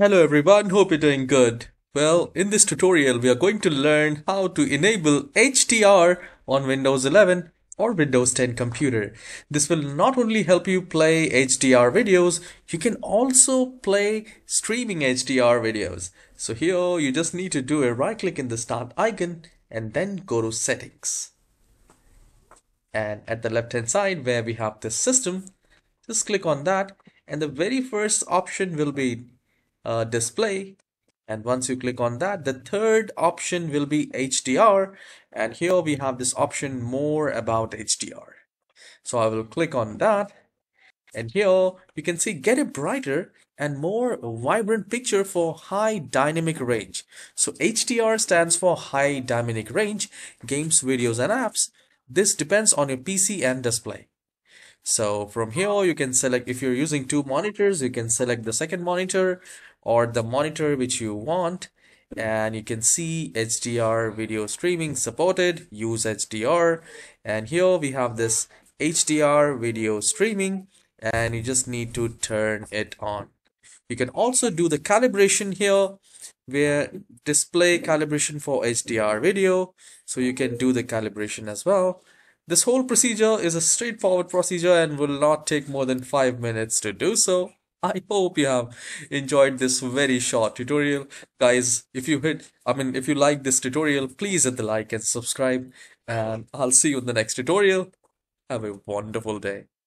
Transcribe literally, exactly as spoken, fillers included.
Hello everyone, hope you're doing good. Well, in this tutorial we are going to learn how to enable H D R on Windows eleven or Windows ten computer. This will not only help you play H D R videos, you can also play streaming H D R videos. So here you just need to do a right click in the start icon and then go to settings. And at the left hand side where we have this system, just click on that and the very first option will be Uh, display, and once you click on that the third option will be H D R, and here we have this option more about H D R. So I will click on that, and here you can see get a brighter and more vibrant picture for high dynamic range. So H D R stands for high dynamic range games, videos and apps. This depends on your P C and display. So from here you can select, if you're using two monitors you can select the second monitor or the monitor which you want, and you can see H D R video streaming supported, use H D R, and here we have this H D R video streaming and you just need to turn it on. You can also do the calibration here, where display calibration for H D R video, so you can do the calibration as well. This whole procedure is a straightforward procedure and will not take more than five minutes to do so. I hope you have enjoyed this very short tutorial. Guys, if you hit, I mean, if you like this tutorial, please hit the like and subscribe. And I'll see you in the next tutorial. Have a wonderful day.